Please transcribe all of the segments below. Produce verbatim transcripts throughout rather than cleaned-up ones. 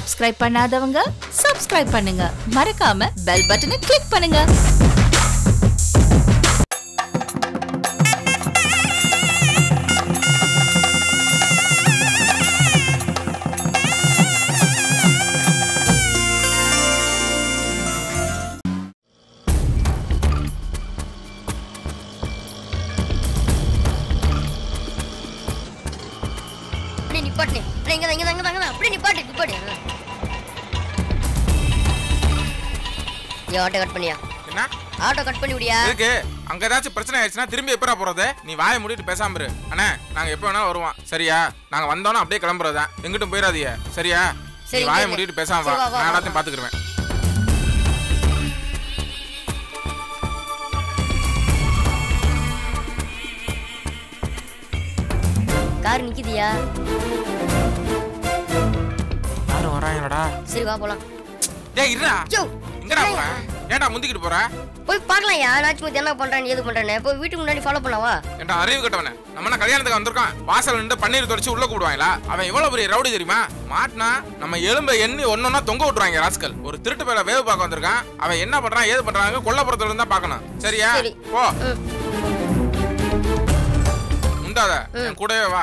Subscribe பண்ணாதவங்க subscribe பண்ணுங்க. மறக்காம பெல் பட்டனை கிளிக் பண்ணுங்க. ஆட்டோ கட் பண்ணியா? என்ன? ஆட்டோ கட் பண்ணி விடியா? எதுக்கு? அங்க ஏதாச்சும் பிரச்சனை ஆயிடுச்சுனா திரும்பி எப்பறா போறது? நீ வாயை மூடிட்டு பேசாம இரு. அண்ணா, நாங்க எப்ப வேணா வருவோம். சரியா? நாங்க வந்தோம்னா அப்படியே கிளம்பறதா. எங்கட்டும் போயிராதீங்க. சரியா? நீ வாயை மூடிட்டு பேசாம வா. நான் எல்லாத்தையும் பாத்துக்கறேன். கார் நிக்குதியா? யாரோ வராங்கடா. சரி வா போலாம். டேய் இருடா. யோ என்னடா போற? ஏன்டா முந்திக்கிட்டு போற? போய் பார்க்கலாம் யா. நாச்சுமதி என்ன பண்றானே ஏது பண்றானே. போய் வீட்டுக்கு முன்னாடி ஃபாலோ பண்ணவா? என்னடா அறிவு கட்டவனே. நம்மனா கல்யாணத்துக்கு வந்திருக்கோம். வாசல்ல நின்னு பன்னீர் தடச்சி உள்ள கூடுவாங்களா? அவன் இவ்வளவு பெரிய ரவுடி தெரியுமா? மாட்னா நம்ம எலும்பை எண்ணி ஒண்ணொண்ணா தொங்க விட்டுறாங்க ராஸ்கல். ஒரு திருட்டு பேல வேவ் பார்க்க வந்திருக்கான். அவன் என்ன பண்றான் ஏது பண்றாங்க கொல்லப்புறத்துல இருந்தா பார்க்கணும். சரியா? போ. முண்டாத. என் கூடவே வா.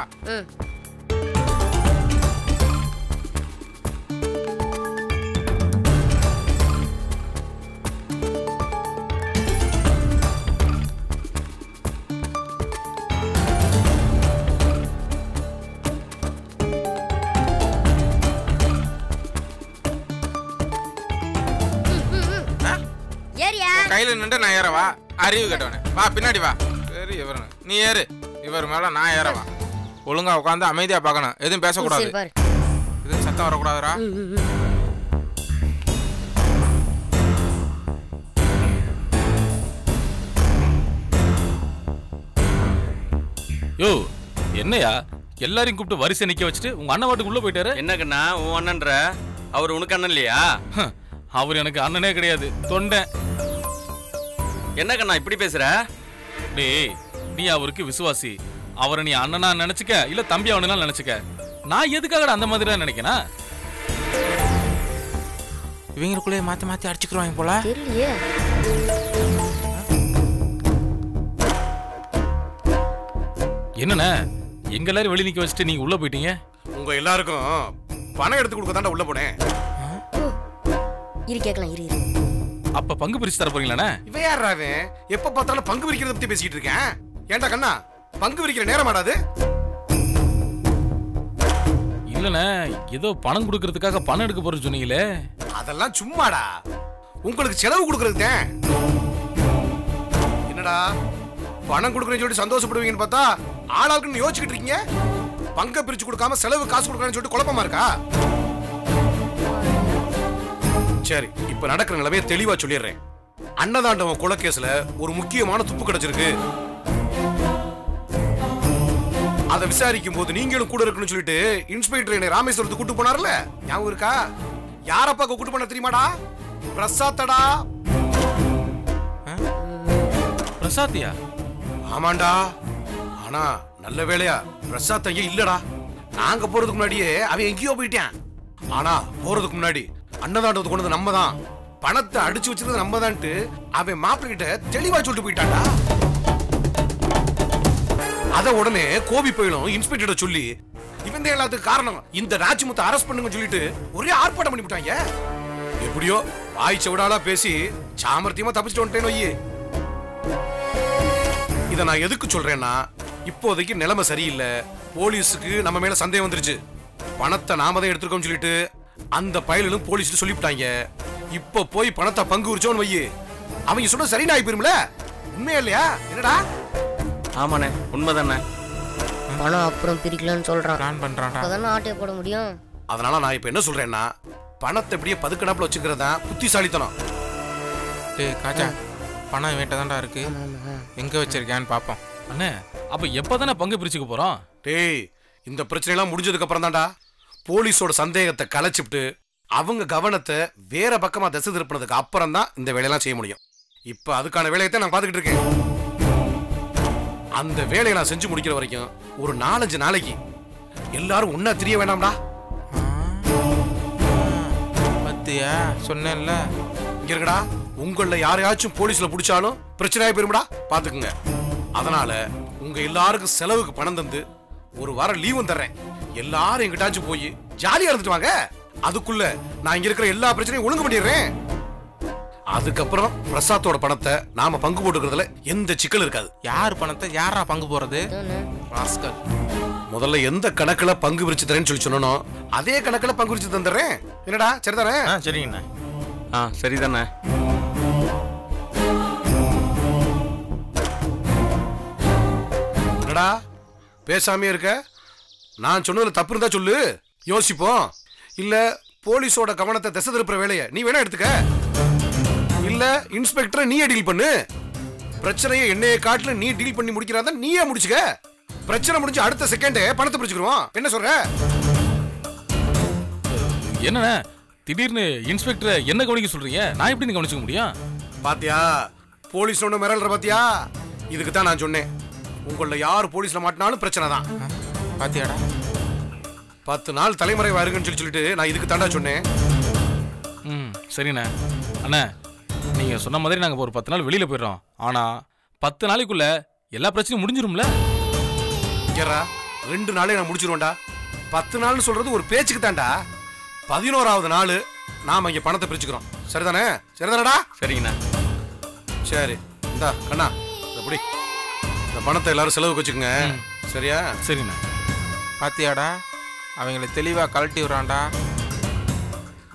கையில நின்று நான் ஏறவா? அறிவு கட்டவனே வா பின்னாடி வா. சரி இவரு நீ ஏறு, இவர் மேல நான் ஏறவா. ஒழுங்கா உட்காந்து அமைதியா பார்க்கணும், எதுவும் பேசக்கூடாது, எதுவும் சத்தம் வரக்கூடாதுரா. யோ என்னையா எல்லாரையும் கூப்பிட்டு வரிசை நிக்க வச்சுட்டு உங்க அண்ணன் வாட்டுக்கு உள்ள போயிட்டாரு. என்னக்குண்ணா உன் அண்ணன்ற? அவர் உனக்கு அண்ணன் இல்லையா? அவர் எனக்கு அண்ணனே கிடையாது, தொண்டை. என்ன கண்ணா இப்படி பேசுற? டேய் நீ அவருக்கு விசுவாசி, அவரை நீ அண்ணனா நினைச்சுக்க இல்ல தம்பி அவனா நினைச்சுக்க. நான் எதுக்காக அந்த மாதிரி நினைக்கனா? இவங்களுக்குள்ளே மாத்தி மாத்தி அடிச்சுக்கிறோம் போல. என்னண்ணா எங்க எல்லாரும் வெளியே நிக்க வச்சுட்டு நீங்க உள்ள போயிட்டீங்க? உங்க எல்லாருக்கும் பணம் எடுத்து கொடுக்க தாண்டா உள்ள போனேன். இரு கேக்கலாம். இரு இரு அப்ப பங்கு பிரிச்சு தர போறீங்களானே? இவ யாரா அவன்? எப்ப பார்த்தாலும் பங்கு பிரிக்கிறத பத்தி பேசிட்டு இருக்கேன். ஏண்டா கண்ணா பங்கு பிரிக்கிற நேரம் ஆடாது இல்லனே? ஏதோ பணம் கொடுக்கிறதுக்காக பணம் எடுக்க போற சொன்னீங்களே. அதெல்லாம் சும்மாடா, உங்களுக்கு செலவு கொடுக்கிறதுக்கு தான். என்னடா பணம் கொடுக்கறேன்னு சொல்லி சந்தோஷப்படுவீங்கன்னு பார்த்தா ஆளாளுக்குன்னு யோசிச்சுட்டு இருக்கீங்க. பங்கு பிரிச்சு கொடுக்காம செலவு காசு கொடுக்கறேன்னு சொல்லிட்டு குழப்பமா இருக்கா? சரி இப்ப நடக்கிற நிலைமையை தெளிவா சொல்லிடுறேன். அன்னதாண்டவன் கொலைகேஸ்ல ஒரு முக்கியமான துப்பு கிடைச்சிருக்கு. அதை விசாரிக்கும் போது நீங்களும் கூட இருக்குன்னு சொல்லிட்டு இன்ஸ்பெக்டர் என்னை ராமேஸ்வரத்துக்கு கூட்டு போனார்ல, ஞாபகம் இருக்கா? யாரப்பா கூட்டு போன தெரியுமாடா? பிரசாத்தடா. பிரசாத்தியா? ஆமாண்டா. ஆனா நல்ல வேலையா பிரசாத் ஐயா இல்லடா. நாங்க போறதுக்கு முன்னாடியே அவன் எங்கேயோ போயிட்டான். ஆனா போறதுக்கு முன்னாடி அன்னதாண்டவத்தை கொண்டது நம்ம தான், பணத்தை அடிச்சு வச்சிருந்தது நம்ம தான் அவன் மாப்பிள்ளை கிட்ட தெளிவா சொல்லிட்டு போயிட்டாண்டா. அத உடனே கோபி போயிடும் இன்ஸ்பெக்டர் சொல்லி இவன் எல்லாத்துக்கும் காரணம் இந்த ராஜ்முத்தை அரெஸ்ட் பண்ணுங்க சொல்லிட்டு ஒரே ஆர்ப்பாட்டம் பண்ணி விட்டாங்க. எப்படியோ வாய் சவுடாலா பேசி சாமர்த்தியமா தப்பிச்சுட்டு வந்துட்டேன்னு வையே. இதை நான் எதுக்கு சொல்றேன்னா இப்போதைக்கு நிலைமை சரியில்லை. போலீஸுக்கு நம்ம மேல சந்தேகம் வந்துருச்சு. பணத்தை நாம தான் எடுத்துருக்கோம்னு சொல்லிட்டு அந்த பயலும் போலீஸ் சொல்லிவிட்டாங்க. இப்ப போய் பணத்தை பங்கு உரிச்சோன்னு வையே, அவங்க சொன்ன சரி நாய் போயிரும்ல. உண்மையா இல்லையா? என்னடா? ஆமாண்ணே உண்மைதானே. பணம் அப்புறம் பிரிக்கலாம்னு சொல்றான். நான் பண்றான்டா. அதானே ஆட்டே போட முடியும். அதனால நான் இப்ப என்ன சொல்றேன்னா பணத்தை இப்படியே பதுக்கடாப்புல வச்சுக்கிறதா புத்திசாலித்தனம். டேய் காச்சா பணம் வேட்டதான்டா இருக்கு, எங்க வச்சிருக்கான்னு பாப்போம். அண்ணே அப்ப எப்பதானே பங்கு பிரிச்சுக்க போறோம்? டேய் இந்த பிரச்சனை எல்லாம் முடிஞ்சதுக்கு அப்புறம் தான்டா. போலீஸோட சந்தேகத்தை கலைச்சிட்டு அவங்க கவனத்தை வேற பக்கமா திசை திருப்பினதுக்கு அப்புறம் தான் இந்த வேலையெல்லாம் செய்ய முடியும். இப்ப அதுக்கான வேலையத்தை நான் பார்த்துக்கிட்டு இருக்கேன். அந்த வேலையை நான் செஞ்சு முடிக்கிற வரைக்கும் ஒரு நாலஞ்சு நாளைக்கு எல்லாரும் ஒன்னா தெரிய வேண்டாம்டா. பார்த்தியா சொன்னேன்ல. இங்க இருக்கடா, உங்கள யாரையாச்சும் போலீஸ்ல பிடிச்சாலும் பிரச்சனையா போயிரும்டா, பாத்துக்குங்க. அதனால உங்க எல்லாருக்கும் செலவுக்கு பணம் தந்து ஒரு வாரம் லீவும் தர்றேன். எல்லாரும் எங்கிட்டாச்சும் போய் ஜாலியா இருந்துட்டு வாங்க. அதுக்குள்ள நான் இங்க இருக்கிற எல்லா பிரச்சனையும் ஒழுங்கு பண்ணிடுறேன். அதுக்கப்புறம் பிரசாத்தோட பணத்தை நாம பங்கு போட்டுக்கிறதுல எந்த சிக்கல் இருக்காது. யார் பணத்தை யாரா பங்கு போறது? முதல்ல எந்த கணக்குல பங்கு பிரிச்சு தரேன்னு சொல்லி சொன்னோ அதே கணக்குல பங்கு பிரிச்சு தந்துடுறேன். என்னடா சரிதானே? சரிங்கண்ணா. ஆ சரிதானே. என்னடா பேசாமே இருக்க? நான் சொன்னதுல தப்பு இருந்தா சொல்லு, யோசிப்போம். இல்ல போலீஸோட கவனத்தை திசை திருப்புற வேலையை நீ வேணா எடுத்துக்க. இல்ல இன்ஸ்பெக்டரை நீயே டீல் பண்ணு. பிரச்சனையை என்னைய காட்டுல நீ டீல் பண்ணி முடிக்கிறாத நீயே முடிச்சுக்க. பிரச்சனை முடிஞ்சு அடுத்த செகண்டே பணத்தை பிடிச்சுக்குறோம். என்ன சொல்ற? என்ன திடீர்னு இன்ஸ்பெக்டரை என்ன கவனிக்க சொல்றீங்க? நான் எப்படி நீ கவனிச்சுக்க முடியும்? பாத்தியா போலீஸ் ஒண்ணு மிரல்ற பாத்தியா? இதுக்கு தான் நான் சொன்னேன், உங்கள யார் போலீஸ்ல மாட்டினாலும் பிரச்சனை தான். பாத்தியாடா, பத்து நாள் தலைமறைவா இருக்குன்னு சொல்லி சொல்லிட்டு நான் இதுக்கு தாண்டா சொன்னேன். ம் சரிண்ணே. அண்ணா நீங்கள் சொன்ன மாதிரி நாங்கள் ஒரு பத்து நாள் வெளியில் போயிடுறோம். ஆனால் பத்து நாளைக்குள்ளே எல்லா பிரச்சனையும் முடிஞ்சிடும்ல? கேட்றா, ரெண்டு நாளே நான் முடிச்சிடுவோண்டா. பத்து நாள்னு சொல்கிறது ஒரு பேச்சுக்கு தாண்டா. பதினோராவது நாள் நாம் இங்கே பணத்தை பிரிச்சுக்கிறோம். சரிதானே? சரிதானடா? சரிங்கண்ணா. சரி இந்தா கண்ணா, அப்படி இந்த பணத்தை எல்லாரும் செலவுக்கு வச்சுக்கோங்க. சரியா? சரிண்ணா. பாத்தியாடா அவங்களை தெளிவாக கழட்டி விட்றான்டா.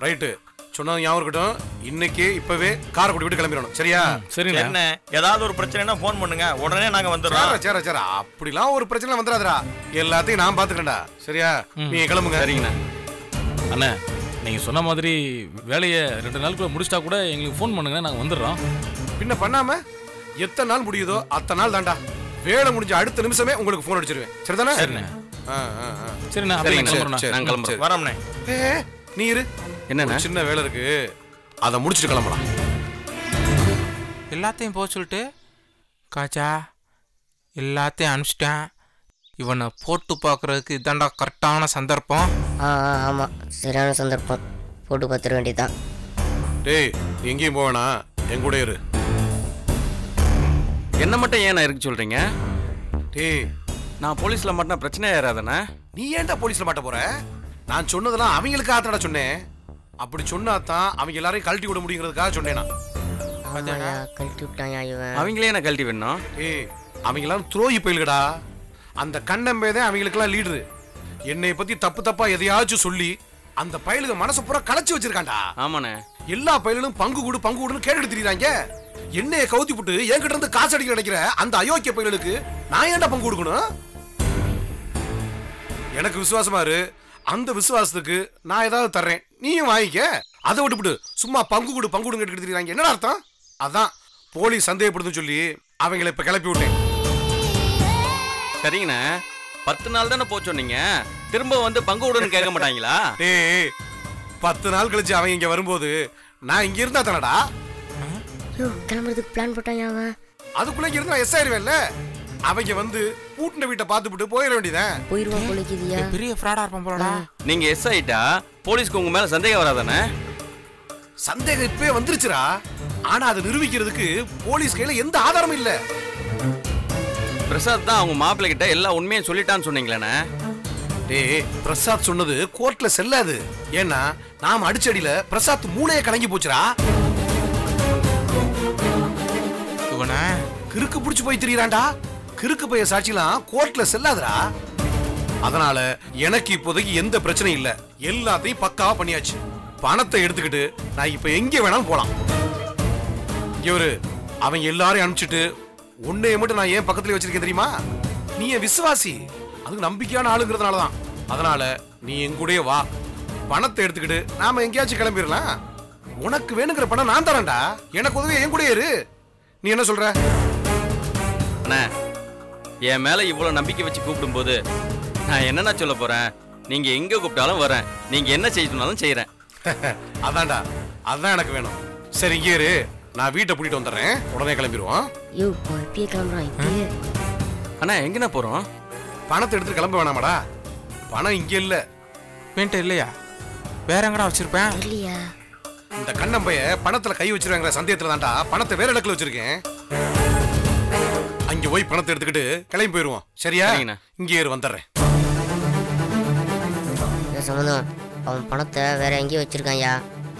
ரைட்டு, சொன்னது ஞாபகம் இருக்கட்டும். இன்னைக்கு இப்பவே காரைக்குடி விட்டு கிளம்பிடணும். சரியா? சரி. என்ன ஏதாவது ஒரு பிரச்சனைனா ஃபோன் பண்ணுங்க, உடனே நாங்க வந்துடுறோம். சரி சரி, அப்படிலாம் ஒரு பிரச்சனை வந்துடாதடா. எல்லாத்தையும் நான் பாத்துக்கிறேன்டா. சரியா? நீங்க கிளம்புங்க. சரிங்கண்ணா. அண்ணா நீங்க சொன்ன மாதிரி வேலையை ரெண்டு நாளுக்குள்ள முடிச்சிட்டா கூட எங்களுக்கு ஃபோன் பண்ணுங்க, நாங்க வந்துடுறோம். பின்ன பண்ணாம எத்தனை நாள் முடியுதோ அத்தனை நாள் தாண்டா. வேலை முடிஞ்ச அடுத்த நிமிஷமே உங்களுக்கு ஃபோன் அடிச்சிருவேன். சரிதானே? சரிண்ணே. சரிண்ணா கிளம்புறோம். வரோம்ண்ணே. ஏ நீரு என்ன சின்ன வேலை இருக்கு, அதை முடிச்சுட்டு கிளம்பலாம். எல்லாத்தையும் போக சொல்லிட்டு காச்சா எல்லாத்தையும் அனுப்பிச்சிட்டேன். இவனை போட்டு பார்க்குறதுக்கு இதாண்டா கரெக்டான சந்தர்ப்பம். ஆ ஆமாம், சரியான சந்தர்ப்பம். போட்டு பார்த்துட வேண்டியதான். டேய் எங்கேயும் போவேண்ணா, என் கூட இரு. என்ன மட்டும் ஏண்ணா இருக்கு சொல்கிறீங்க? டேய் நான் போலீஸில் மாட்டினா பிரச்சனையாக ஏறாதானே? நீ ஏன்டா போலீஸில் மாட்ட போகிற? நான் சொன்னதெல்லாம் அவங்களுக்கு ஆத்தடா சொன்னேன். அப்படி சொன்னா தான் அவங்க எல்லாரையும் கழட்டி விட முடியுங்கிறதுக்காக சொன்னேனா? கழட்டி விட்டாயா இவன்? அவங்களே என்ன கழட்டி விடணும்? ஏய் அவங்க எல்லாரும் துரோகி போயில்கடா. அந்த கண்ணம்பேதான் அவங்களுக்குலாம் லீடரு. என்னை பத்தி தப்பு தப்பா எதையாச்சும் சொல்லி அந்த பயலுக்கு மனசு பூரா கலச்சி வச்சிருக்காண்டா. ஆமாண்ணே. எல்லா பயலும் பங்கு கூடு பங்கு கூடுன்னு கேட்டுட்டு திரியிறாங்க. என்னைய கவுத்தி போட்டு என்கிட்ட இருந்து காசு அடிக்க நினைக்கிற அந்த அயோக்கிய பயலுக்கு நான் ஏன்டா பங்கு கொடுக்கணும்? எனக்கு விசுவாசமா இரு, அந்த விசுவாசத்துக்கு நான் ஏதாவது தர்றேன், நீயும் வாங்கிக்க. அதை விட்டுவிட்டு சும்மா பங்கு கொடு பங்கு கொடுங்க எடுத்துக்கிறாங்க. என்னடா அர்த்தம்? அதான் போலீஸ் சந்தேகப்படுதுன்னு சொல்லி அவங்களை இப்போ கிளப்பி விட்டேன். சரிங்கண்ணா. பத்து நாள் தானே போச்சு சொன்னீங்க, திரும்ப வந்து பங்கு கொடுன்னு கேட்க மாட்டாங்களா? ஏய் பத்து நாள் கழிச்சு அவங்க இங்கே வரும்போது நான் இங்கே இருந்தா தானடா. கிளம்புறதுக்கு பிளான் போட்டாங்க அவன். அதுக்குள்ளே இங்கே இருந்து நான் எஸ் ஆயிடுவேன்ல. அவங்க வந்து பூட்டின வீட்டை பார்த்துட்டு போயிட வேண்டியதான். போயிடுவான் போலிக்குதியா? பெரிய ஃப்ராடா இருப்பான் போலடா. நீங்க எஸ் ஆயிட்டா போலீஸ்க்கு உங்க மேல சந்தேகம் வராதானே? சந்தேகம் இப்பவே வந்துருச்சுடா. ஆனா அதை நிரூபிக்கிறதுக்கு போலீஸ் கையில எந்த ஆதாரமும் இல்ல. பிரசாத் தான் அவங்க மாப்பிள்ளை கிட்ட எல்லா உண்மையும் சொல்லிட்டான்னு சொன்னீங்களே. டேய் பிரசாத் சொன்னது கோர்ட்ல செல்லாது. ஏன்னா நாம அடிச்சடியில பிரசாத் மூளைய கலங்கி போச்சுடா. இவனை கிறுக்கு பிடிச்சு போய் திரியிறான்டா. கிறுக்கு பைய சாட்சிலாம் கோர்ட்ல செல்லாதடா. அதனால எனக்கு இப்போதைக்கு எந்த பிரச்சனையும் இல்ல. எல்லாத்தையும் பக்காவா பண்ணியாச்சு. பணத்தை எடுத்துக்கிட்டு நான் இப்ப எங்க வேணாலும் போலாம். இவரு அவன் எல்லாரையும் அனுப்பிச்சுட்டு உன்னைய மட்டும் நான் ஏன் பக்கத்துல வச்சிருக்கேன் தெரியுமா? நீ என் விசுவாசி, அதுக்கு நம்பிக்கையான ஆளுங்கிறதுனாலதான். அதனால நீ எங்கூடயே வா, பணத்தை எடுத்துக்கிட்டு நாம எங்கேயாச்சும் கிளம்பிடலாம். உனக்கு வேணுங்கிற பணம் நான் தரேன்டா. எனக்கு உதவி என் கூடயே இரு. நீ என்ன சொல்ற? என் மேல இவ்வளவு நம்பிக்கை வச்சு கூப்பிடும் போது நான் என்னன்னா சொல்ல போறேன்? நீங்க எங்க கூப்பிட்டாலும் வரேன், நீங்க என்ன செய்யணும்னாலும் செய்யறேன். அதான்டா, அதான் எனக்கு வேணும். சரி இங்கே இரு, நான் வீட்டை கூட்டிட்டு வந்துடுறேன், உடனே கிளம்பிடுவோம். அண்ணா எங்கண்ணா போறோம்? பணத்தை எடுத்து கிளம்ப வேணாமாடா? பணம் இங்க இல்ல. வேண்ட இல்லையா? வேற எங்கடா வச்சிருப்பேன்? இந்த கண்ணம்பைய பணத்துல கை வச்சிருவாங்க சந்தேகத்துல தான்டா பணத்தை வேற இடத்துல வச்சிருக்கேன். அங்க போய் பணத்தை எடுத்துக்கிட்டு கிளம்பி போயிருவோம். சரியா? இங்கே ஏறு வந்துடுறேன். சம்பந்தம் அவன் பணத்தை வேற எங்கேயும் வச்சிருக்கான்யா.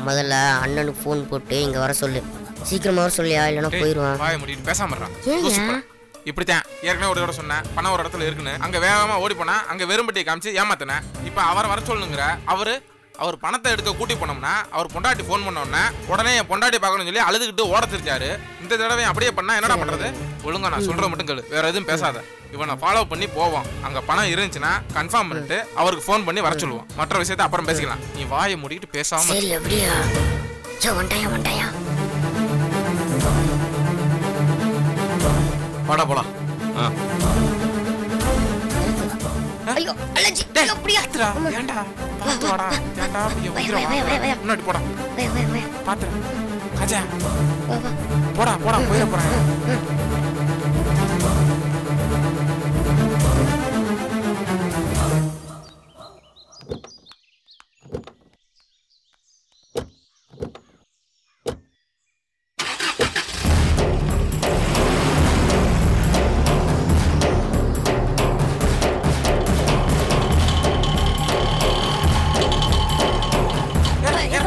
முதல்ல அண்ணனுக்கு ஃபோன் போட்டு இங்க வர சொல்லு. சீக்கிரமா வர சொல்லியா, இல்லைன்னா போயிடுவான். வாய முடியும் பேசாம இருக்கான். இப்படித்தான் ஏற்கனவே ஒரு தடவை சொன்னேன், பணம் ஒரு இடத்துல இருக்குன்னு. அங்க வேகமா ஓடி போனா அங்க வெறும்பட்டியை காமிச்சு ஏமாத்தினேன். இப்ப அவரை வர சொல்லுங்கிற. அவரு அவர் பணத்தை எடுக்க கூட்டி போனோம்னா அவர் பொண்டாட்டி ஃபோன் பண்ணோம்னா உடனே என் பொண்டாட்டி பார்க்கணும்னு சொல்லி அழுதுகிட்டு ஓடத்திருக்காரு. இந்த தடவை அப்படியே பண்ணா என்னடா பண்றது? ஒழுங்கா நான் சொல்ற மட்டும் கேளு, வேற எதுவும் பேசாத. இவனை ஃபாலோ பண்ணி போவோம். அங்க பணம் இருந்துச்சுன்னா கன்ஃபார்ம் பண்ணிட்டு அவருக்கு ஃபோன் பண்ணி வர சொல்லுவோம். மற்ற விஷயத்த அப்புறம் பேசிக்கலாம். நீ வாயை மூடிக்கிட்டு பேசாம வாடா போலாம். ஐயோ அலஜி அப்படியே ஆத்ரா ஏண்டா பாத்துடா ஏண்டா அப்படியே முன்னாடி போடா. வே வே வே பாத்து கஜா போடா போடா போயிர போறா.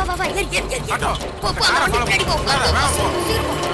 Papa, here, here, here, here. Papa, I want to play. Papa, Papa, Papa.